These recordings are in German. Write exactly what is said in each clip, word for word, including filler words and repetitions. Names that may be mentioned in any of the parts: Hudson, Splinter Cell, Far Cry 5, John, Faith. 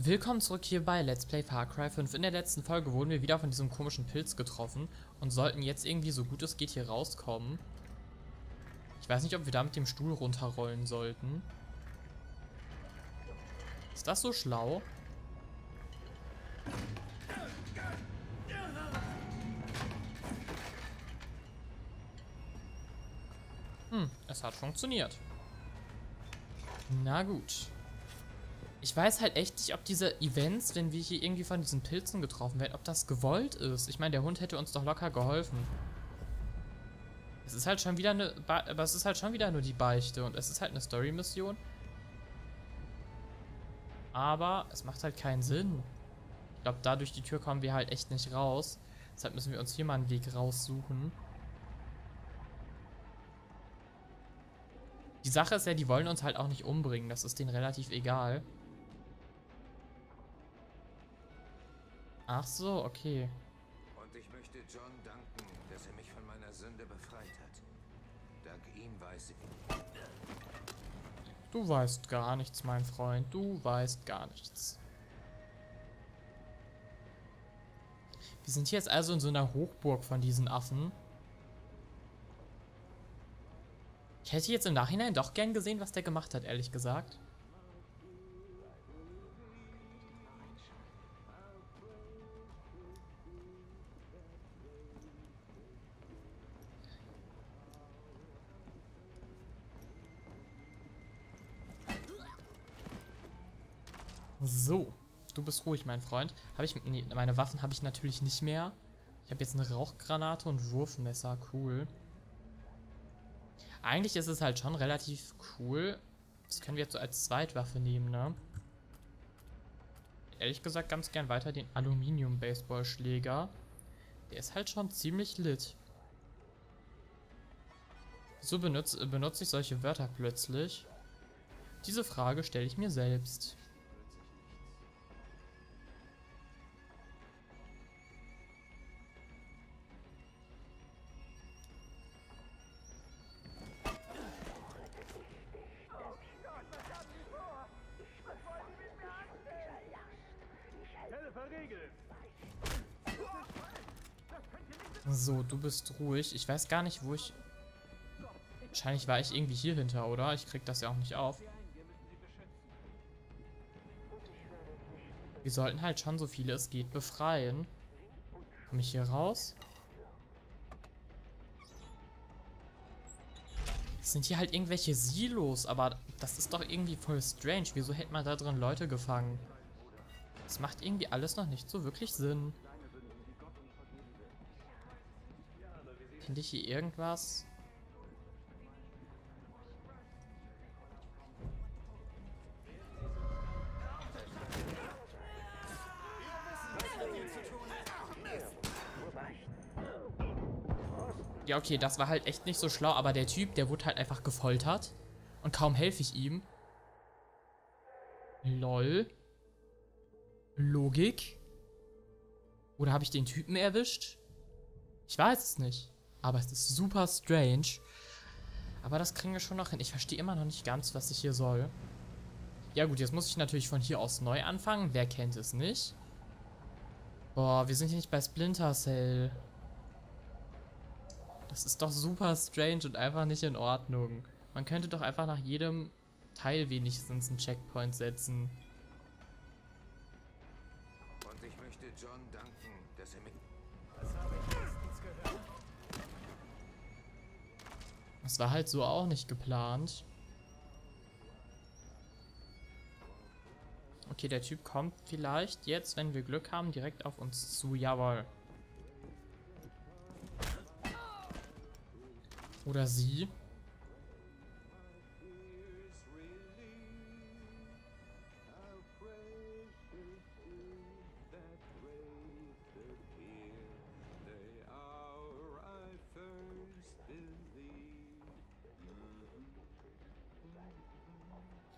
Willkommen zurück hier bei Let's Play Far Cry fünf. In der letzten Folge wurden wir wieder von diesem komischen Pilz getroffen und sollten jetzt irgendwie so gut es geht hier rauskommen. Ich weiß nicht, ob wir da mit dem Stuhl runterrollen sollten. Ist das so schlau? Hm, es hat funktioniert. Na gut. Ich weiß halt echt nicht, ob diese Events, wenn wir hier irgendwie von diesen Pilzen getroffen werden, ob das gewollt ist. Ich meine, der Hund hätte uns doch locker geholfen. Es ist halt schon wieder eine, Be aber es ist halt schon wieder nur die Beichte und es ist halt eine Story-Mission. Aber es macht halt keinen Sinn. Ich glaube, da durch die Tür kommen wir halt echt nicht raus. Deshalb müssen wir uns hier mal einen Weg raussuchen. Die Sache ist ja, die wollen uns halt auch nicht umbringen. Das ist denen relativ egal. Ach so, okay. Und ich möchte John danken, dass er mich von meiner Sünde befreit hat. Dank ihm weiß ich. Du weißt gar nichts, mein Freund. Du weißt gar nichts. Wir sind hier jetzt also in so einer Hochburg von diesen Affen. Ich hätte jetzt im Nachhinein doch gern gesehen, was der gemacht hat, ehrlich gesagt. So, du bist ruhig, mein Freund. Habe ich nee, meine Waffen habe ich natürlich nicht mehr. Ich habe jetzt eine Rauchgranate und Wurfmesser, cool. Eigentlich ist es halt schon relativ cool. Das können wir jetzt so als Zweitwaffe nehmen, ne? Ehrlich gesagt ganz gern weiter den Aluminium-Baseballschläger. Der ist halt schon ziemlich lit. So benutze, benutze ich solche Wörter plötzlich. Diese Frage stelle ich mir selbst. So, du bist ruhig. Ich weiß gar nicht, wo ich... Wahrscheinlich war ich irgendwie hier hinter, oder? Ich krieg das ja auch nicht auf. Wir sollten halt schon so viele es geht befreien. Komm ich hier raus? Es sind hier halt irgendwelche Silos, aber das ist doch irgendwie voll strange. Wieso hätte man da drin Leute gefangen? Das macht irgendwie alles noch nicht so wirklich Sinn. Finde ich hier irgendwas? Ja, okay, das war halt echt nicht so schlau, aber der Typ, der wurde halt einfach gefoltert. Und kaum helfe ich ihm. Lol. Logik? Oder habe ich den Typen erwischt? Ich weiß es nicht. Aber es ist super strange. Aber das kriegen wir schon noch hin. Ich verstehe immer noch nicht ganz, was ich hier soll. Ja gut, jetzt muss ich natürlich von hier aus neu anfangen. Wer kennt es nicht? Boah, wir sind hier nicht bei Splinter Cell. Das ist doch super strange und einfach nicht in Ordnung. Man könnte doch einfach nach jedem Teil wenigstens einen Checkpoint setzen. Und ich möchte John danken, dass er mich... Das habe ich letztens gehört. Das war halt so auch nicht geplant. Okay, der Typ kommt vielleicht jetzt, wenn wir Glück haben, direkt auf uns zu. Jawohl. Oder sie.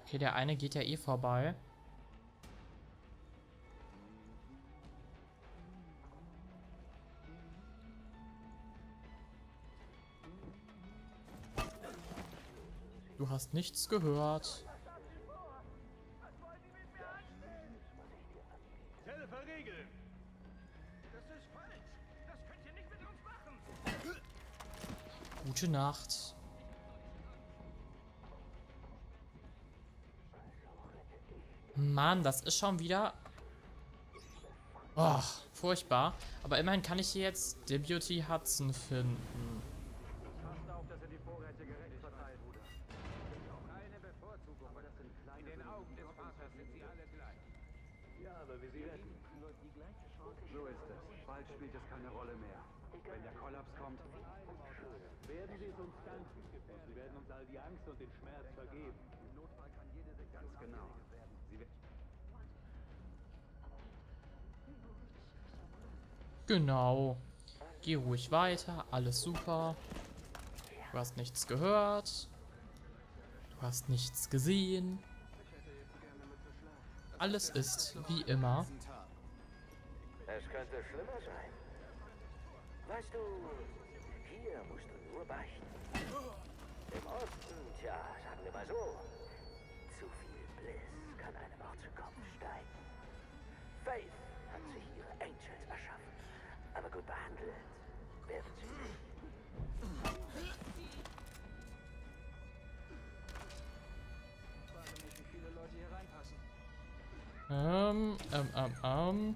Okay, der eine geht ja eh vorbei. Du hast nichts gehört. eure Regeln. Das ist falsch. Das könnt ihr nicht mit uns machen. Gute Nacht. Mann, das ist schon wieder... Oh, furchtbar. Aber immerhin kann ich hier jetzt Deputy Hudson finden. So ist es. Bald spielt es keine Rolle mehr. Wenn der Kollaps kommt, werden sie es uns danken. Und sie werden uns all die Angst und den Schmerz vergeben. Im Notfall kann jede Sekunde ganz genau. Sie werden. Genau. Geh ruhig weiter. Alles super. Du hast nichts gehört. Du hast nichts gesehen. Alles ist wie immer. Es könnte schlimmer sein. Weißt du, hier musst du nur beichten. Im Osten, tja, sagen wir mal so, zu viel Bliss kann einem auch zu Kopf steigen. Faith hat sich ihre Angels erschaffen, aber gut behandelt werden sie nicht. Ich frage mich, wie viele Leute hier reinpassen. Ähm, ähm, ähm, ähm.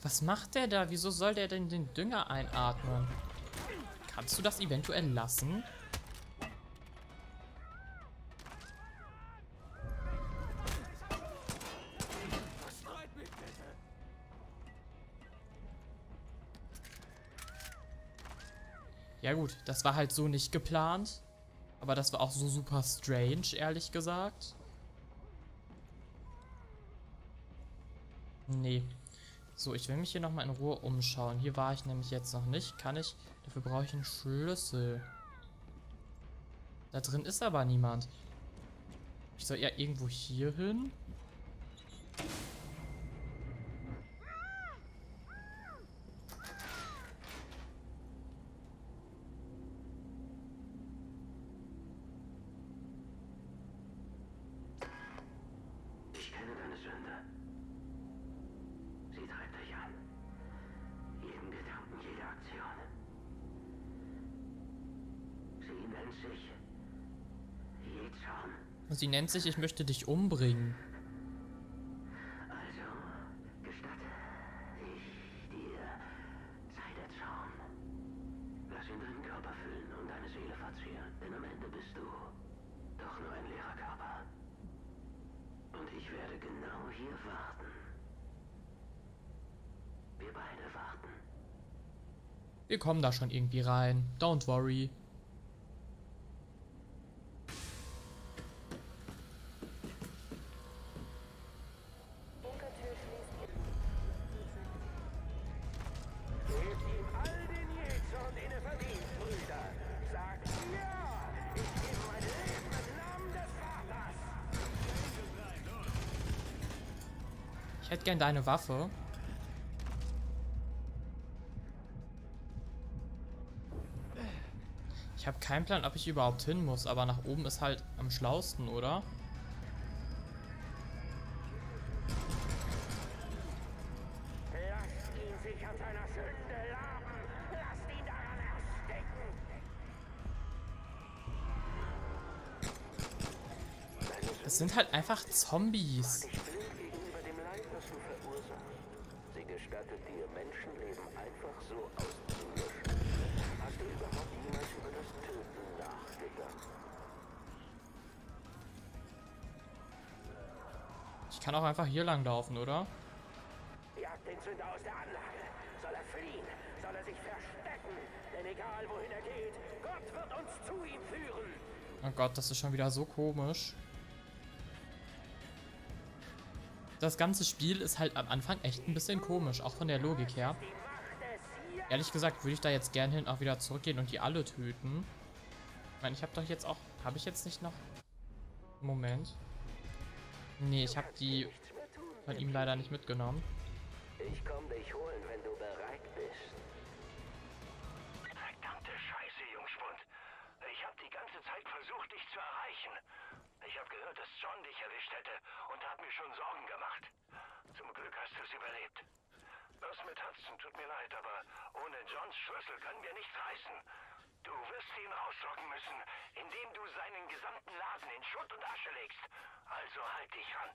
Was macht der da? Wieso soll der denn den Dünger einatmen? Kannst du das eventuell lassen? Ja gut, das war halt so nicht geplant. Aber das war auch so super strange, ehrlich gesagt. Nee. So, ich will mich hier nochmal in Ruhe umschauen. Hier war ich nämlich jetzt noch nicht. Kann ich... Dafür brauche ich einen Schlüssel. Da drin ist aber niemand. Ich soll ja irgendwo hier hin. Sie nennt sich, ich möchte dich umbringen. Also, gestatte ich dir Zeit der Traum. Lass ihn deinen Körper füllen und deine Seele verzehren, denn am Ende bist du doch nur ein leerer Körper. Und ich werde genau hier warten. Wir beide warten. Wir kommen da schon irgendwie rein. Don't worry. Ich hätte gern deine Waffe. Ich habe keinen Plan, ob ich überhaupt hin muss, aber nach oben ist halt am schlausten, oder? Lasst ihn sich an seiner Sünde laben! Lasst ihn daran ersticken! Es sind halt einfach Zombies. Gestattet dir, Menschenleben einfach so auszulöschen. Hast du überhaupt jemals über das Töten nachgedacht? Ich kann auch einfach hier lang laufen, oder? Jagt den Zünder aus der Anlage. Soll er fliehen? Soll er sich verstecken? Denn egal wohin er geht, Gott wird uns zu ihm führen. Oh Gott, das ist schon wieder so komisch. Das ganze Spiel ist halt am Anfang echt ein bisschen komisch, auch von der Logik her. Ehrlich gesagt würde ich da jetzt gern hin auch wieder zurückgehen und die alle töten. Ich meine, ich habe doch jetzt auch... Habe ich jetzt nicht noch... Moment. Nee, ich habe die von ihm leider nicht mitgenommen. Ich komme dich holen, wenn du bereit bist. John dich erwischt hätte und hab mir schon Sorgen gemacht. Zum Glück hast du es überlebt. Das mit Hudson tut mir leid, aber ohne Johns Schlüssel können wir nicht reisen. Du wirst ihn rauslocken müssen, indem du seinen gesamten Laden in Schutt und Asche legst. Also halt dich ran.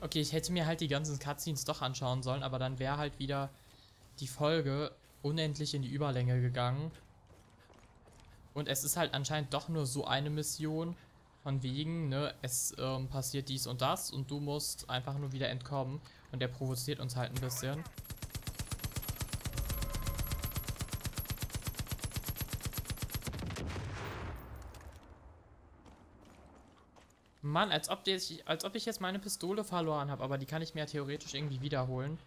Okay, ich hätte mir halt die ganzen Cutscenes doch anschauen sollen, aber dann wäre halt wieder die Folge unendlich in die Überlänge gegangen. Und es ist halt anscheinend doch nur so eine Mission, von wegen, ne, es ähm, passiert dies und das und du musst einfach nur wieder entkommen. Und der provoziert uns halt ein bisschen. Mann, als ob, die, als ob ich jetzt meine Pistole verloren habe, aber die kann ich mir ja theoretisch irgendwie wiederholen.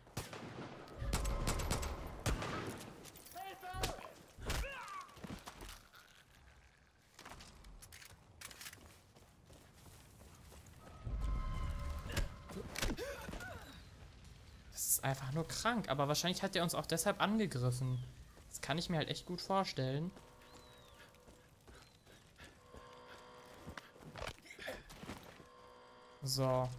Das ist einfach nur krank, aber wahrscheinlich hat er uns auch deshalb angegriffen. Das kann ich mir halt echt gut vorstellen. So.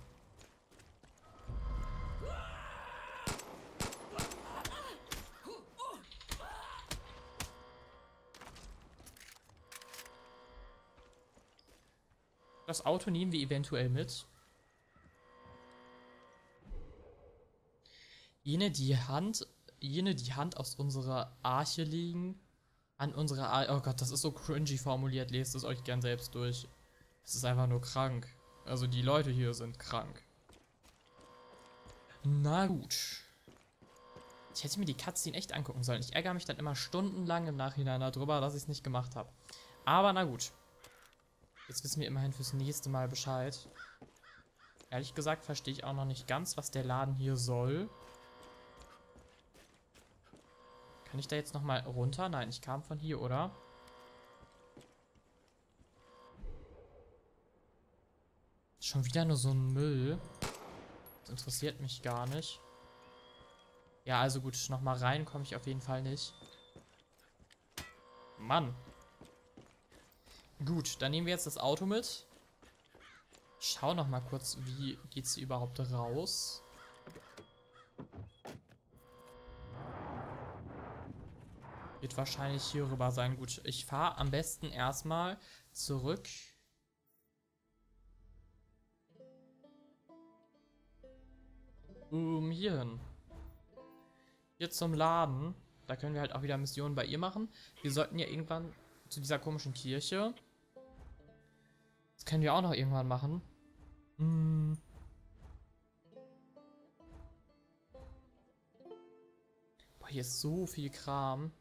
Das Auto nehmen wir eventuell mit. Jene die Hand, jene die Hand aus unserer Arche legen, an unserer Arche. Oh Gott, das ist so cringy formuliert. Lest es euch gern selbst durch. Das ist einfach nur krank. Also die Leute hier sind krank. Na gut. Ich hätte mir die Cutscene echt angucken sollen. Ich ärgere mich dann immer stundenlang im Nachhinein darüber, dass ich es nicht gemacht habe. Aber na gut. Jetzt wissen wir immerhin fürs nächste Mal Bescheid. Ehrlich gesagt verstehe ich auch noch nicht ganz, was der Laden hier soll. Kann ich da jetzt nochmal runter? Nein, ich kam von hier, oder? Schon wieder nur so ein Müll. Das interessiert mich gar nicht. Ja, also gut, nochmal rein komme ich auf jeden Fall nicht. Mann. Gut, dann nehmen wir jetzt das Auto mit. Ich schau nochmal kurz, wie geht's hier überhaupt raus. Wird wahrscheinlich hier rüber sein. Gut, ich fahre am besten erstmal zurück. Um, hier hin. Hier zum Laden. Da können wir halt auch wieder Missionen bei ihr machen. Wir sollten ja irgendwann zu dieser komischen Kirche. Das können wir auch noch irgendwann machen. Hm. Boah, hier ist so viel Kram.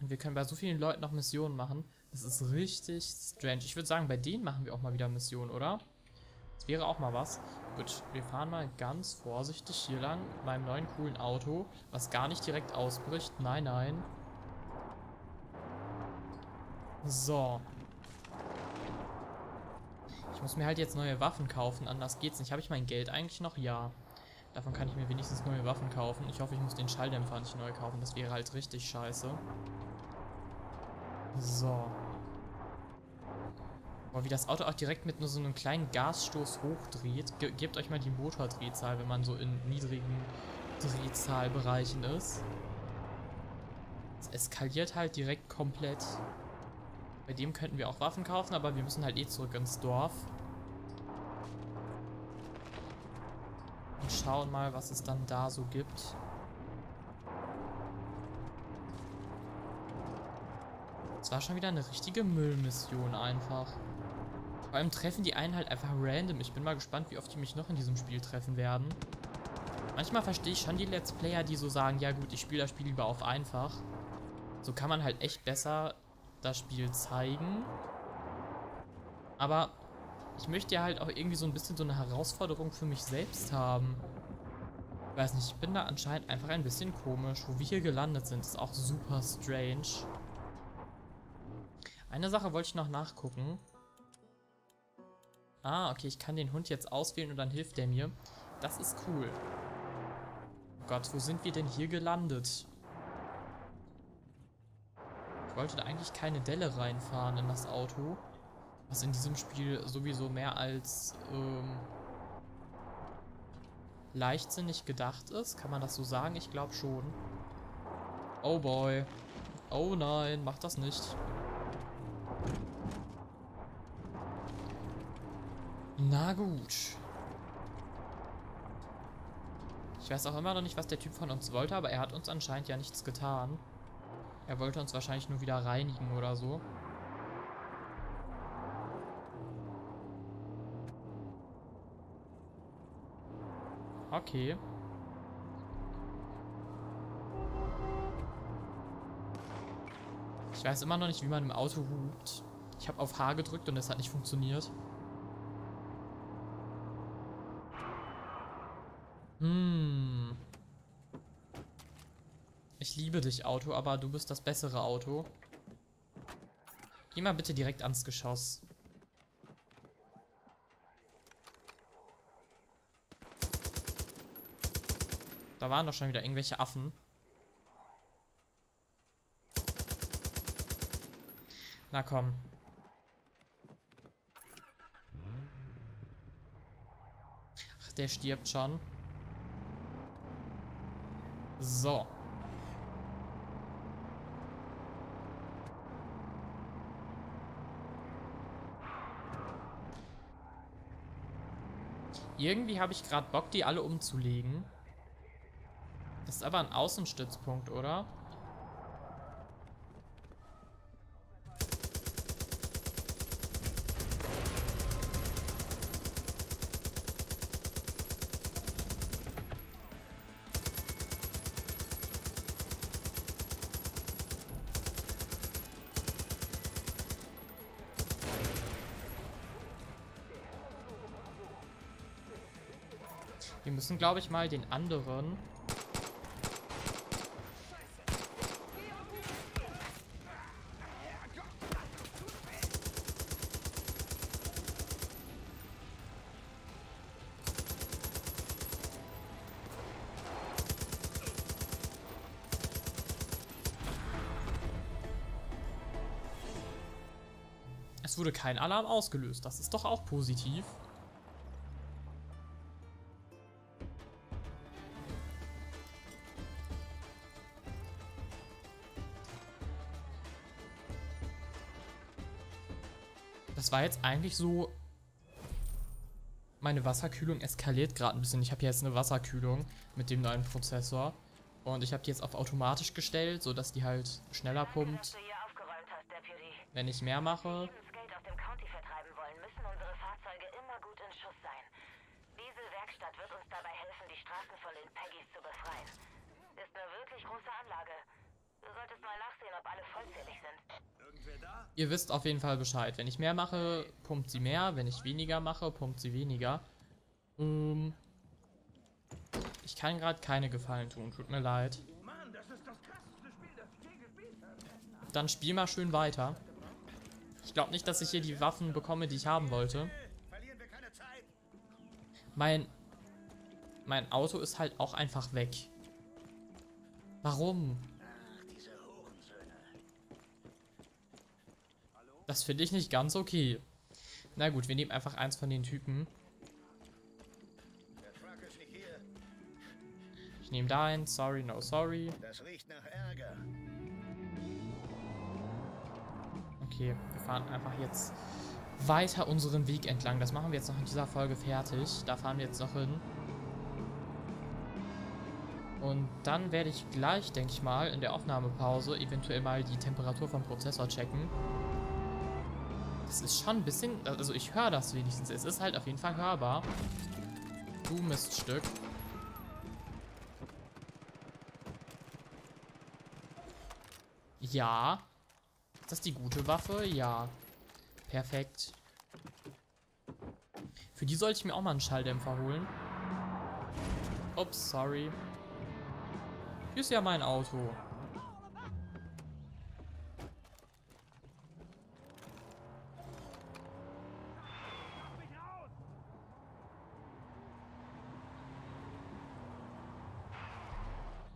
Und wir können bei so vielen Leuten noch Missionen machen. Das ist richtig strange. Ich würde sagen, bei denen machen wir auch mal wieder Missionen, oder? Das wäre auch mal was. Gut, wir fahren mal ganz vorsichtig hier lang mit meinem neuen coolen Auto, was gar nicht direkt ausbricht. Nein, nein. So. Ich muss mir halt jetzt neue Waffen kaufen, anders geht's nicht. Habe ich mein Geld eigentlich noch? Ja. Davon kann ich mir wenigstens neue Waffen kaufen. Ich hoffe, ich muss den Schalldämpfer nicht neu kaufen. Das wäre halt richtig scheiße. So. Boah, wie das Auto auch direkt mit nur so einem kleinen Gasstoß hochdreht. Ge gebt euch mal die Motordrehzahl, wenn man so in niedrigen Drehzahlbereichen ist. Es eskaliert halt direkt komplett. Bei dem könnten wir auch Waffen kaufen, aber wir müssen halt eh zurück ins Dorf. Und schauen mal, was es dann da so gibt. Es war schon wieder eine richtige Müllmission einfach. Vor allem treffen die einen halt einfach random. Ich bin mal gespannt, wie oft die mich noch in diesem Spiel treffen werden. Manchmal verstehe ich schon die Let's Player, die so sagen, ja gut, ich spiele das Spiel lieber auf einfach. So kann man halt echt besser das Spiel zeigen. Aber ich möchte ja halt auch irgendwie so ein bisschen so eine Herausforderung für mich selbst haben. Ich weiß nicht, ich bin da anscheinend einfach ein bisschen komisch. Wo wir hier gelandet sind, ist auch super strange. Eine Sache wollte ich noch nachgucken. Ah, okay, ich kann den Hund jetzt auswählen und dann hilft der mir. Das ist cool. Oh Gott, wo sind wir denn hier gelandet? Ich wollte da eigentlich keine Delle reinfahren in das Auto, was in diesem Spiel sowieso mehr als ähm, leichtsinnig gedacht ist. Kann man das so sagen? Ich glaube schon. Oh boy. Oh nein, mach das nicht. Na gut. Ich weiß auch immer noch nicht, was der Typ von uns wollte, aber er hat uns anscheinend ja nichts getan. Er wollte uns wahrscheinlich nur wieder reinigen oder so. Okay. Ich weiß immer noch nicht, wie man im Auto hupt. Ich habe auf H gedrückt und es hat nicht funktioniert. Hm. Ich liebe dich, Auto, aber du bist das bessere Auto. Geh mal bitte direkt ans Geschoss. Da waren doch schon wieder irgendwelche Affen. Na komm. Ach, der stirbt schon. So. Irgendwie habe ich gerade Bock, die alle umzulegen. Das ist aber ein Außenstützpunkt, oder? Wir müssen, glaube ich, mal den anderen... Es wurde kein Alarm ausgelöst, das ist doch auch positiv. Das war jetzt eigentlich so... Meine Wasserkühlung eskaliert gerade ein bisschen. Ich habe jetzt eine Wasserkühlung mit dem neuen Prozessor. Und ich habe die jetzt auf automatisch gestellt, sodass die halt schneller pumpt. Wenn ich mehr mache... Ihr wisst auf jeden Fall Bescheid. Wenn ich mehr mache, pumpt sie mehr. Wenn ich weniger mache, pumpt sie weniger. Ähm ich kann gerade keine Gefallen tun. Tut mir leid. Dann spiel mal schön weiter. Ich glaube nicht, dass ich hier die Waffen bekomme, die ich haben wollte. Mein, mein Auto ist halt auch einfach weg. Warum? Das finde ich nicht ganz okay. Na gut, wir nehmen einfach eins von den Typen. Ich nehme da eins. Sorry, no sorry. Das riecht nach Ärger. Okay, wir fahren einfach jetzt weiter unseren Weg entlang. Das machen wir jetzt noch in dieser Folge fertig. Da fahren wir jetzt noch hin. Und dann werde ich gleich, denke ich mal, in der Aufnahmepause eventuell mal die Temperatur vom Prozessor checken. Das ist schon ein bisschen... Also ich höre das wenigstens. Es ist halt auf jeden Fall hörbar. Du Miststück. Ja. Ist das die gute Waffe? Ja. Perfekt. Für die sollte ich mir auch mal einen Schalldämpfer holen. Ups, sorry. Hier ist ja mein Auto.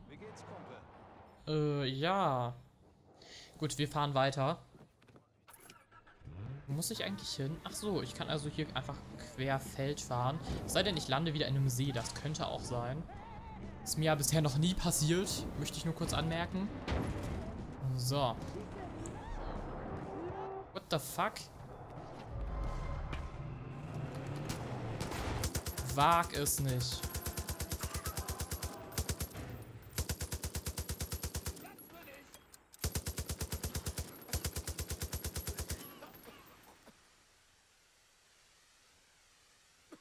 Wie geht's, Kumpel? Äh, ja. Gut, wir fahren weiter. Wo muss ich eigentlich hin? Ach so, ich kann also hier einfach quer Feld fahren. Es sei denn, ich lande wieder in einem See. Das könnte auch sein. Ist mir ja bisher noch nie passiert. Möchte ich nur kurz anmerken. So. What the fuck? Wag es nicht.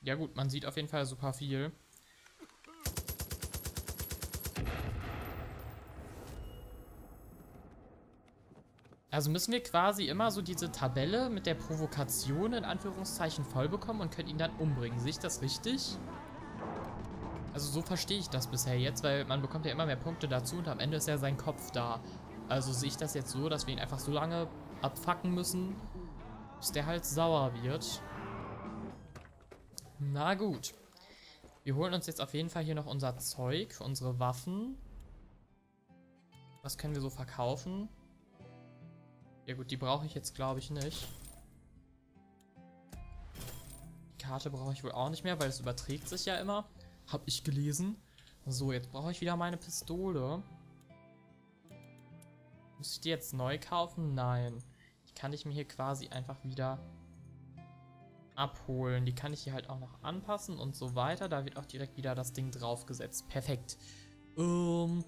Ja gut, man sieht auf jeden Fall super viel. Also müssen wir quasi immer so diese Tabelle mit der Provokation in Anführungszeichen voll bekommen und können ihn dann umbringen. Sehe ich das richtig? Also so verstehe ich das bisher jetzt, weil man bekommt ja immer mehr Punkte dazu und am Ende ist ja sein Kopf da. Also sehe ich das jetzt so, dass wir ihn einfach so lange abfacken müssen, bis der halt sauer wird. Na gut. Wir holen uns jetzt auf jeden Fall hier noch unser Zeug, unsere Waffen. Was können wir so verkaufen? Ja gut, die brauche ich jetzt glaube ich nicht. Die Karte brauche ich wohl auch nicht mehr, weil es überträgt sich ja immer. Hab ich gelesen. So, jetzt brauche ich wieder meine Pistole. Muss ich die jetzt neu kaufen? Nein. Die kann ich mir hier quasi einfach wieder abholen. Die kann ich hier halt auch noch anpassen und so weiter. Da wird auch direkt wieder das Ding draufgesetzt. Perfekt. Ähm...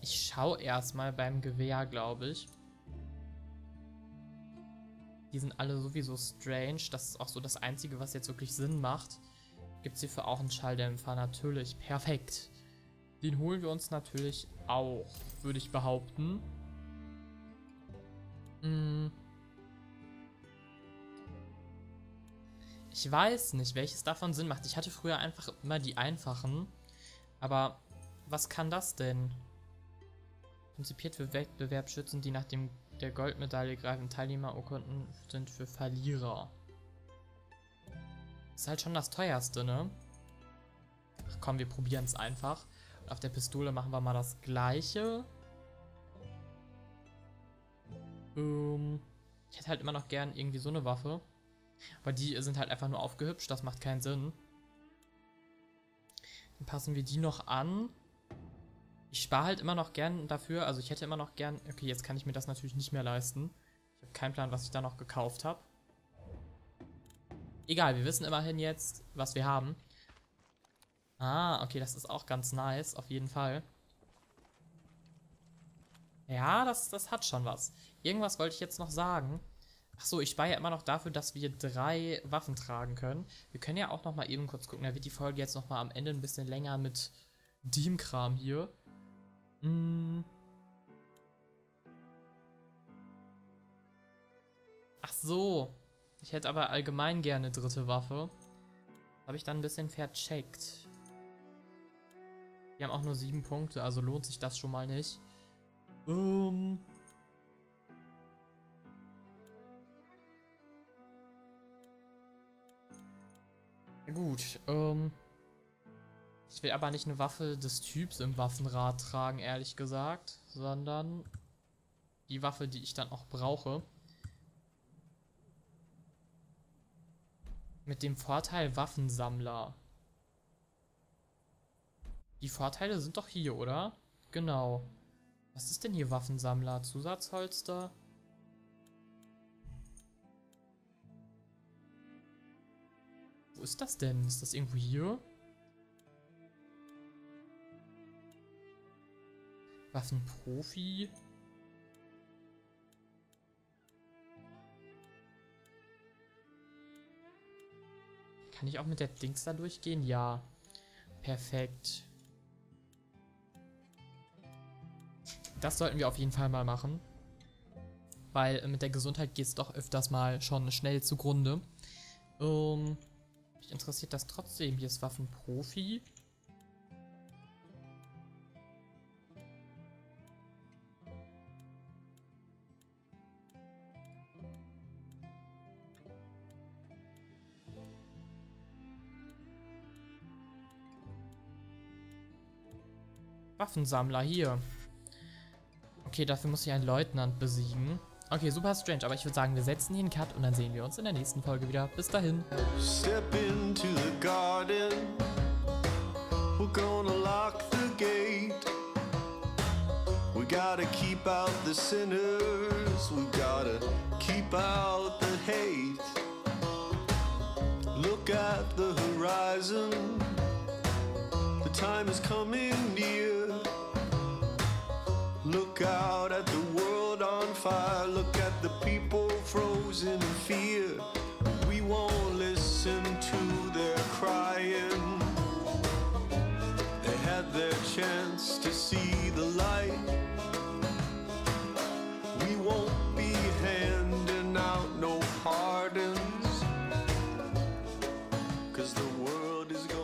Ich schaue erstmal beim Gewehr, glaube ich. Die sind alle sowieso strange. Das ist auch so das Einzige, was jetzt wirklich Sinn macht. Gibt es hierfür auch einen Schalldämpfer? Natürlich. Perfekt. Den holen wir uns natürlich auch, würde ich behaupten. Hm. Ich weiß nicht, welches davon Sinn macht. Ich hatte früher einfach immer die einfachen. Aber was kann das denn? Konzipiert für Wettbewerbsschützen, die nach dem der Goldmedaille greifen. Teilnehmerurkunden sind für Verlierer. Ist halt schon das teuerste, ne? Ach komm, wir probieren es einfach. Und auf der Pistole machen wir mal das gleiche. Ähm, ich hätte halt immer noch gern irgendwie so eine Waffe. Aber die sind halt einfach nur aufgehübscht, das macht keinen Sinn. Dann passen wir die noch an. Ich spare halt immer noch gern dafür, also ich hätte immer noch gern... Okay, jetzt kann ich mir das natürlich nicht mehr leisten. Ich habe keinen Plan, was ich da noch gekauft habe. Egal, wir wissen immerhin jetzt, was wir haben. Ah, okay, das ist auch ganz nice, auf jeden Fall. Ja, das, das hat schon was. Irgendwas wollte ich jetzt noch sagen. Achso, ich spare ja immer noch dafür, dass wir drei Waffen tragen können. Wir können ja auch nochmal eben kurz gucken, da wird die Folge jetzt nochmal am Ende ein bisschen länger mit dem Kram hier. Ach so. Ich hätte aber allgemein gerne eine dritte Waffe. Habe ich dann ein bisschen vercheckt. Wir haben auch nur sieben Punkte, also lohnt sich das schon mal nicht. Ähm. Gut, ähm. ich will aber nicht eine Waffe des Typs im Waffenrad tragen, ehrlich gesagt, sondern die Waffe, die ich dann auch brauche. Mit dem Vorteil Waffensammler. Die Vorteile sind doch hier, oder? Genau. Was ist denn hier Waffensammler? Zusatzholster? Wo ist das denn? Ist das irgendwo hier? Waffenprofi. Kann ich auch mit der Dings da durchgehen? Ja. Perfekt. Das sollten wir auf jeden Fall mal machen. Weil mit der Gesundheit geht es doch öfters mal schon schnell zugrunde. Ähm, mich interessiert das trotzdem. Hier ist Waffenprofi. Waffensammler hier. Okay, dafür muss ich einen Leutnant besiegen. Okay, super strange, aber ich würde sagen, wir setzen hier einen Cut und dann sehen wir uns in der nächsten Folge wieder. Bis dahin. Step into the garden. We're gonna lock the gate. We gotta keep out the sinners. We gotta keep out the hate. Look at the horizon. The time is coming near. Look out at the world on fire. Look at the people frozen in fear. We won't listen to their crying. They had their chance to see the light. We won't be handing out no pardons, 'cause the world is going